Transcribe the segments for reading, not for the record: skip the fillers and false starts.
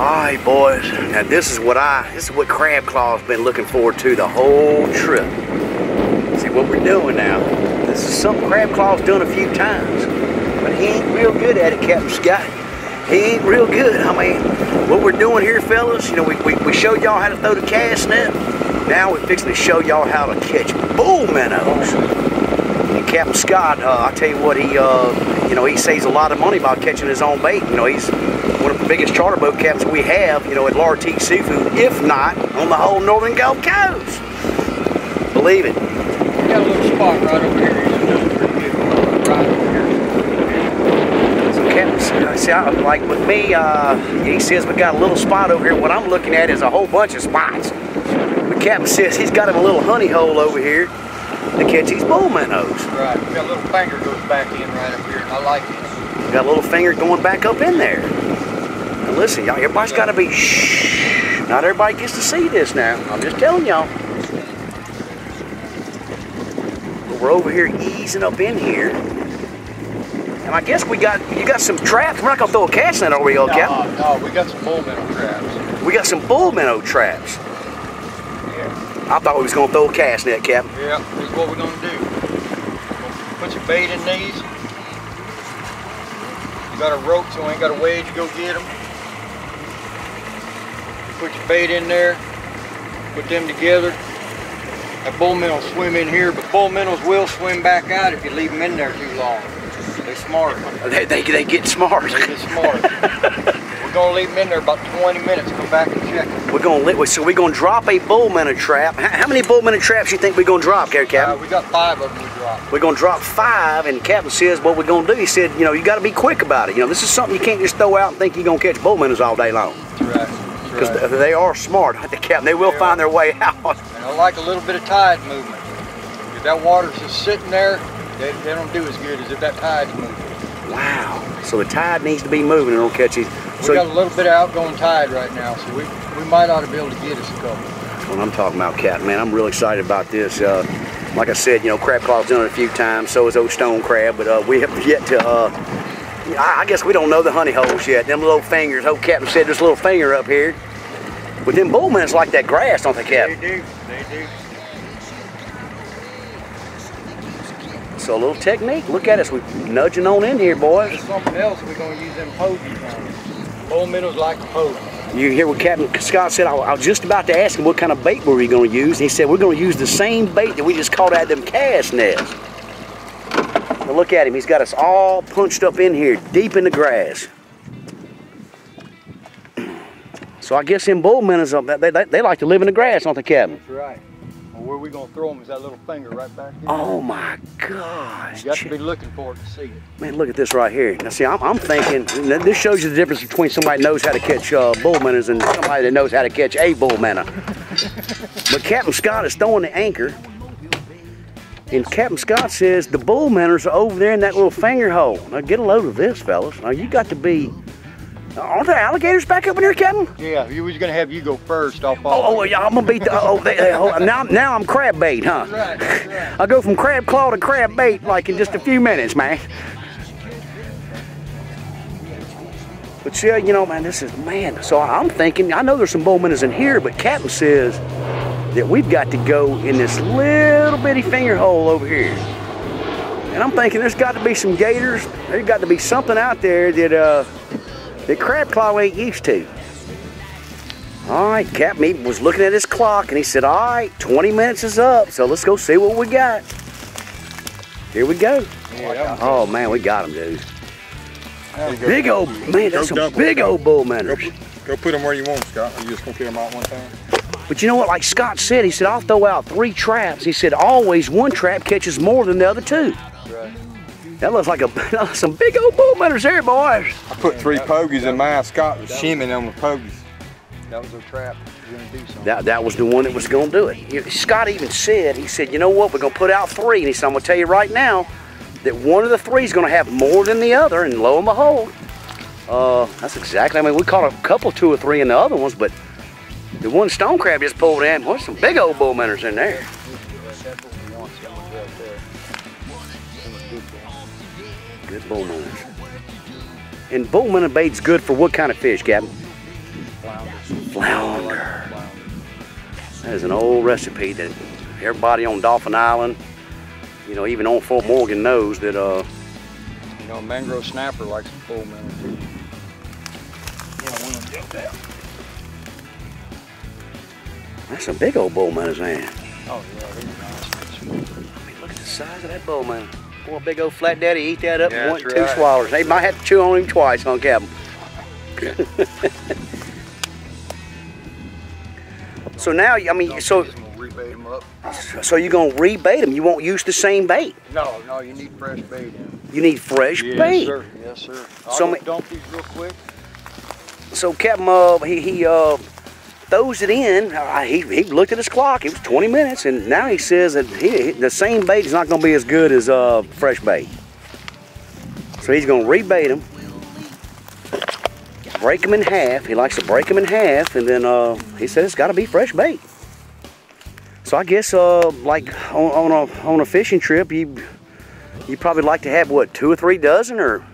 Alright boys, now this is what Crab Claw's been looking forward to the whole trip. See what we're doing now. This is something Crab Claw's done a few times, but he ain't real good at it, Captain Scott. He ain't real good. I mean, what we're doing here, fellas, you know, we showed y'all how to throw the cast net. Now we're fixing to show y'all how to catch bull minnows. And Captain Scott, I tell you what, he saves a lot of money by catching his own bait. You know, he's one of the biggest charter boat captains we have, you know, at Lartigue Seafood, if not on the whole northern Gulf Coast. Believe it. We got a little spot right over here. Right over here. So, Captain, see, like with me, he says we got a little spot over here. What I'm looking at is a whole bunch of spots. But Captain says he's got him a little honey hole over here to catch these bull minnows. Right. We got a little finger goes back in right up here, and I like this. We got a little finger going back up in there. Now listen, y'all, everybody's got to be shh. Not everybody gets to see this now. I'm just telling y'all. But we're over here easing up in here, and I guess you got some traps. We're not gonna throw a cast net over y'all, Captain. No, we got some bull minnow traps. We got some bull minnow traps. I thought we was going to throw a cast net, Captain. Yeah, this is what we're going to do. Put your bait in these. You got a rope, so I ain't got a way to go get them. Put your bait in there. Put them together. That bull minnow will swim in here, but bull minnows will swim back out if you leave them in there too long. They're smart. They get smart. They get smart. We're gonna leave them in there about 20 minutes. Come back and check them. We're gonna drop a bull minnow trap. How many bull minnow traps you think we're gonna drop, Captain? We got 5 of them to drop. We're gonna drop 5, and the Captain says what we're gonna do. He said, you know, you got to be quick about it. You know, this is something you can't just throw out and think you're gonna catch bull minnows all day long. That's right. Because they are smart, the Captain. They will find their way out. And I like a little bit of tide movement. If that water's just sitting there, they don't do as good as if that tide's moving. Wow. So the tide needs to be moving and it'll catch these. We got a little bit of outgoing tide right now, so we might ought to be able to get us a couple. That's what I'm talking about, Captain. Man, I'm really excited about this. Like I said, you know, Crab Claw's done it a few times, so is old Stone Crab, but we have yet to, I guess we don't know the honey holes yet. Them little fingers, old Captain said there's a little finger up here. But them bull minnows like that grass, don't they, Captain? They do. So a little technique. Look at us, we're nudging on in here, boys. There's something else we're going to use them pogies on. Bull minnows like the pogies. You hear what Captain Scott said? I was just about to ask him what kind of bait were we going to use. And he said, we're going to use the same bait that we just caught out of them cast nets. Now look at him. He's got us all punched up in here, deep in the grass. So I guess them bull minnows, they like to live in the grass, don't they, Captain? That's right. Where we're going to throw them is that little finger right back here. Oh my gosh. You got to be looking for it to see it. Man, look at this right here. Now see, I'm thinking, this shows you the difference between somebody that knows how to catch bull minnows and somebody that knows how to catch a bull minnow. But Captain Scott is throwing the anchor, and Captain Scott says the bull minnows are over there in that little finger hole. Now get a load of this, fellas. Now you got to be... Aren't there alligators back up in here, Captain? Yeah, we was gonna have you go first. I'll follow. Oh yeah, I'm gonna beat the. Now I'm crab bait, huh? That's right. I go from crab claw to crab bait like in just a few minutes, man. But see, you know, man, this is man. So I'm thinking, I know there's some bull minnows in here, but Captain says that we've got to go in this little bitty finger hole over here. And I'm thinking there's got to be some gators. There's got to be something out there that. The Crab Claw ain't used to. All right, Captain was looking at his clock and he said, all right, 20 minutes is up, so let's go see what we got. Here we go. Yeah, oh, man, we got him, dude. Big old, man, that's some big old bull minnows. Go put them where you want, Scott. Are you just going to put them out one time? But you know what, like Scott said, he said, I'll throw out 3 traps. He said, always one trap catches more than the other 2. Right. That looks like some big old bull minnows there, boys. I put 3 pogies in mine. Scott was shimming on the pogies. That was a trap. That was the one that was going to do it. Scott even said, he said, you know what, we're going to put out 3. And he said, I'm going to tell you right now that one of the 3 is going to have more than the other. And lo and behold, that's exactly, I mean, we caught a couple, 2 or 3 in the other ones, but the one Stone Crab just pulled in, boy, some big old bull minnows in there. Good bull minnows. And bull minnow bait's good for what kind of fish, Captain? Flounder. That is an old recipe that everybody on Dolphin Island, you know, even on Fort Morgan knows that. You know, a mangrove snapper likes to pull mangrove fish. That's a big old bull man's hand. Oh yeah, these are nice. I mean, look at the size of that bull man. Boy, a big old flat daddy eat that up in two swallows. They might have to chew on him twice on Captain. So now, I mean, so rebait them up. So you're gonna rebait them? You won't use the same bait? No, no, you need fresh bait. You need fresh bait. Yes, sir. Yes, sir. So dump these real quick. So Captain, he throws it in. He looked at his clock. It was 20 minutes, and now he says that the same bait is not going to be as good as fresh bait. So he's going to rebait them, break them in half. He likes to break them in half, and then he says it's got to be fresh bait. So I guess like on a fishing trip, you probably like to have what, 2 or 3 dozen or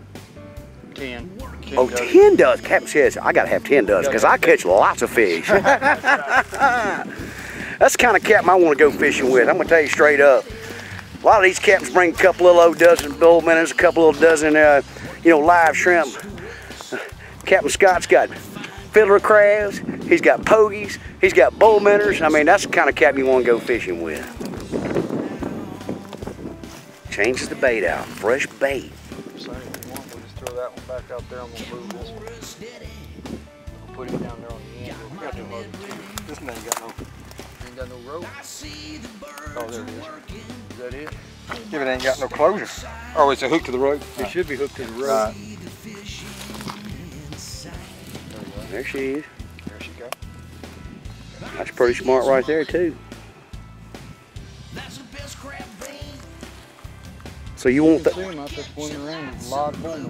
10. Oh, 10 dozen. Captain says, I got to have 10 dozen because I catch lots of fish. That's the kind of captain I want to go fishing with. I'm going to tell you straight up. A lot of these captains bring a couple little dozen bull minnows, a couple little dozen, you know, live shrimp. Captain Scott's got fiddler crabs. He's got pogies. He's got bull minnows. I mean, that's the kind of captain you want to go fishing with. Changes the bait out. Fresh bait. That one back out there. I'm gonna move this one. I'll put it down there on the end. We got no, this thing ain't got no rope. Oh, there it is. Is that it? If it ain't got no closure. Oh, it's a hook to the rope. It should be hooked to the rope. Right. There she is. There she goes. That's pretty smart right there too. So you won't.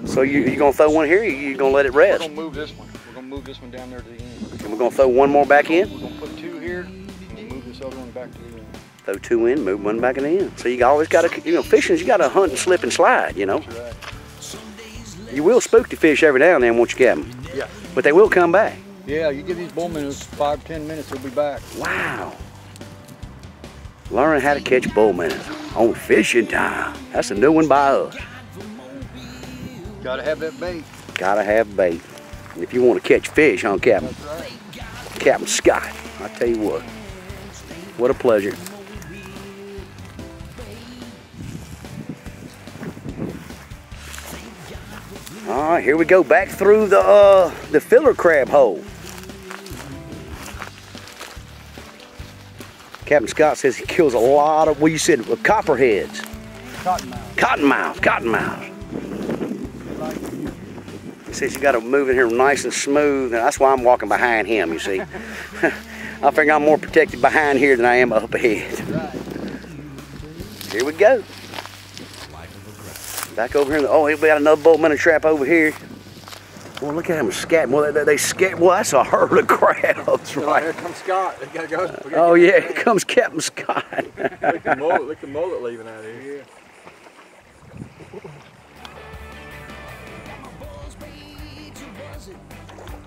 So you gonna throw one here? Or you gonna let it rest? We're gonna move this one. We're gonna move this one down there to the end. And we're gonna throw one more back in. We're gonna put 2 here and move this other one back to the end. Throw 2 in, move one back in the end. So you always gotta, you know, fishing. You gotta hunt and slip and slide. You know. That's right. You will spook the fish every now and then once you get them. Yeah. But they will come back. Yeah. You give these bull minnows 5 or 10 minutes, they'll be back. Wow. Learn how to catch bull minnows on fishing time. That's a new one by us. Gotta have that bait. Gotta have bait. And if you want to catch fish, huh, Captain? That's right. Captain Scott, I tell you what a pleasure. All right, here we go back through the filler crab hole. Captain Scott says he kills a lot of, well, you said copperheads. Cottonmouths. Cottonmouths, cottonmouths. He says you got to move in here nice and smooth, and that's why I'm walking behind him, you see. I think I'm more protected behind here than I am up ahead. Here we go. Back over here. Oh, we got another bull minnow trap over here. Well, look at him scatting. Well, they scat. Well, that's a herd of crabs, right? Here comes Scott. They gotta go. Oh yeah, here comes Captain Scott. Look at the mullet leaving out of here.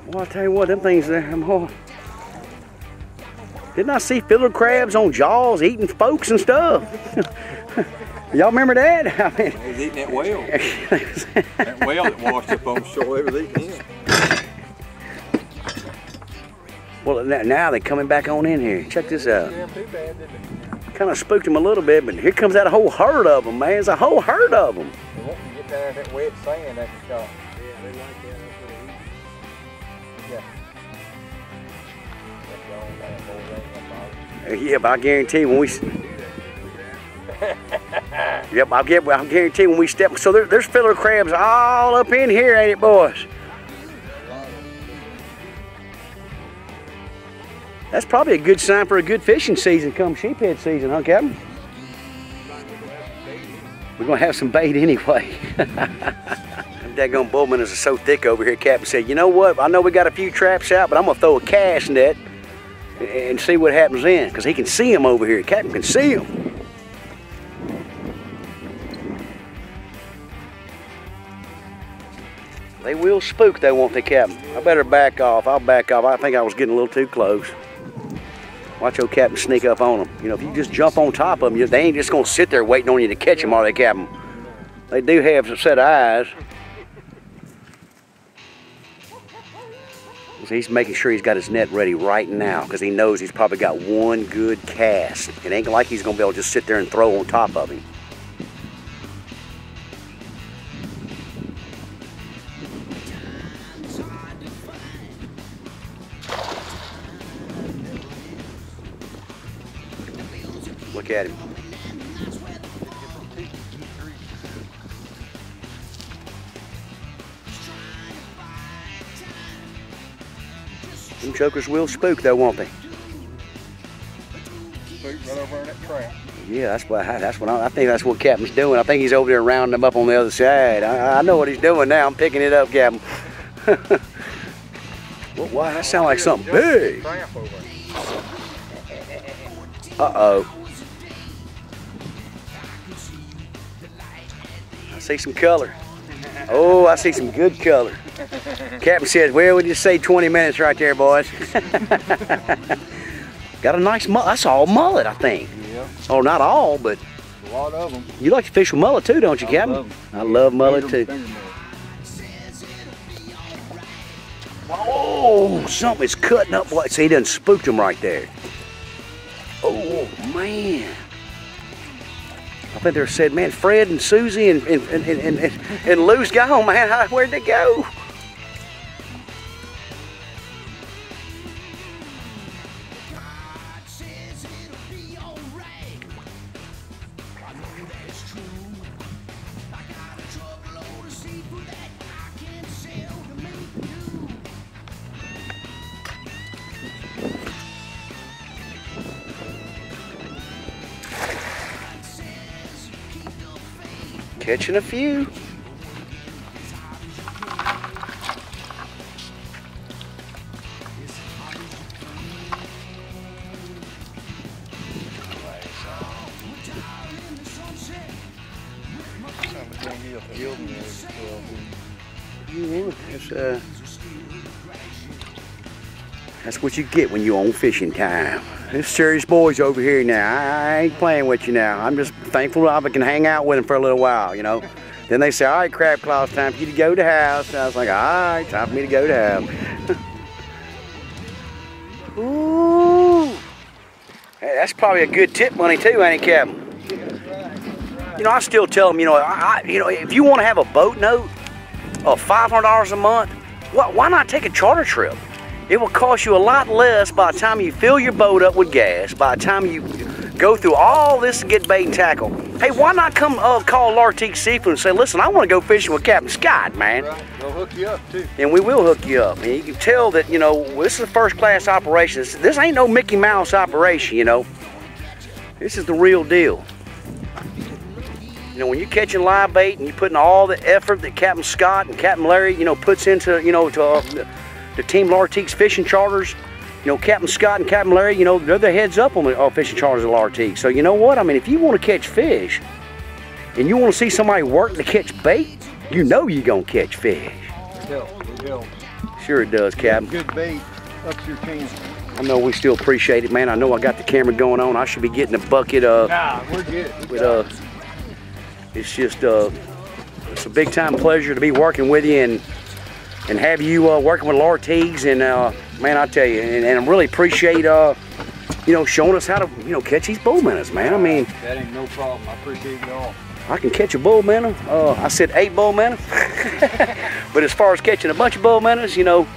Well, I tell you what, them things there. Didn't I see fiddler crabs on jaws eating folks and stuff? Y'all remember that? I mean, he was eating that whale. That whale that washed up on shore, they was eating him. Well, now they're coming back on in here. Check this out. Kind of spooked him a little bit, but here comes that whole herd of them, man. It's a whole herd of them. They want to get down that wet sand after shot. Yeah, they like that. Yeah. Yeah, but I guarantee when we. Yep, I guarantee when we step. So there's filler crabs all up in here, ain't it, boys? That's probably a good sign for a good fishing season come sheephead season, huh, Captain? We're going to have some bait anyway. Them daggone bull minnows are so thick over here, Captain said, you know what? I know we got a few traps out, but I'm going to throw a cast net and see what happens then, because he can see them over here. Captain can see them. They will spook they want, the Captain. I better back off. I'll back off. I think I was getting a little too close. Watch old Captain sneak up on them. You know, if you just jump on top of them, they ain't just gonna sit there waiting on you to catch them, are they, Captain? They do have a set of eyes. So he's making sure he's got his net ready right now because he knows he's probably got one good cast. It ain't like he's gonna be able to just sit there and throw on top of him. Look at him. Them chokers will spook though, won't they? Spook right over in that trap. Yeah, I think that's what Captain's doing. I think he's over there rounding them up on the other side. I know what he's doing now. I'm picking it up, Captain. Well, wow, that sounds like something big. Uh-oh. I see some color. Oh, I see some good color. Captain says, well, we just say 20 minutes right there, boys. Got a nice mullet. I saw a mullet, I think. Yeah. Oh, not all, but a lot of them. You like to fish with mullet too, don't you, Captain? I love mullet too. Oh, something's cutting up. See, he done spooked him right there. Oh, man. I think they said, man, Fred and Susie and Lou's gone, man. Where'd they go? Catching a few. That's what you get when you on fishing time. This serious boys over here now. I ain't playing with you now. I'm just thankful I can hang out with them for a little while, you know. Then they say, all right, Crab Claw, it's time for you to go to house. And I was like, all right, time for me to go to house. Ooh. Hey, that's probably a good tip money too, ain't it, Captain? You know, I still tell them, you know, if you want to have a boat note of $500 a month, why not take a charter trip? It will cost you a lot less by the time you fill your boat up with gas, by the time you go through all this to get bait and tackle. Hey, why not come call Lartigue Seafood and say, listen, I want to go fishing with Captain Scott, man. Right. We'll hook you up, too. And we will hook you up. And you can tell that, you know, this is a first-class operation. This ain't no Mickey Mouse operation, you know. This is the real deal. You know, when you're catching live bait and you're putting all the effort that Captain Scott and Captain Larry, you know, puts into, you know, to... the Team Lartigue's fishing charters, you know, Captain Scott and Captain Larry, you know, they're the heads up on the fishing charters at Lartigue. So you know what? I mean, if you want to catch fish and you want to see somebody work to catch bait, you know you're going to catch fish. It helps. Sure it does, Captain. Good bait ups your team. I know we still appreciate it, man. I know I got the camera going on. I should be getting a bucket of... Nah, we're good. It's just it's a big-time pleasure to be working with you and have you working with Lartigue's, and man, I tell you, and I really appreciate you know, showing us how to, you know, catch these bull minnows, man. I mean, that ain't no problem. I appreciate it all. I can catch a bull minnow. I said 8 bull minnows, but as far as catching a bunch of bull minnows, you know,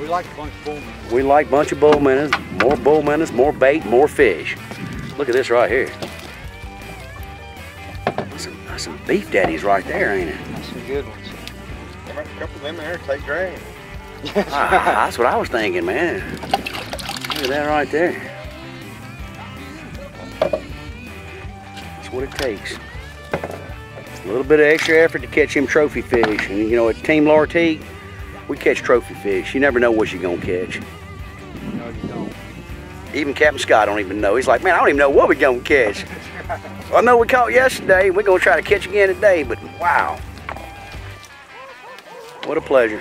we like a bunch of bull minnows. We like a bunch of bull minnows. More bull minnows, more bait, more fish. Look at this right here. Some beef daddies right there, ain't it? That's some good ones. A couple of them there take drain. That's what I was thinking, man. Look at that right there. That's what it takes. A little bit of extra effort to catch them trophy fish. And you know, at Team Lartigue, we catch trophy fish. You never know what you're going to catch. No, you don't. Even Captain Scott don't even know. He's like, man, I don't even know what we're going to catch. I know we caught yesterday. We're going to try to catch again today, but wow. What a pleasure.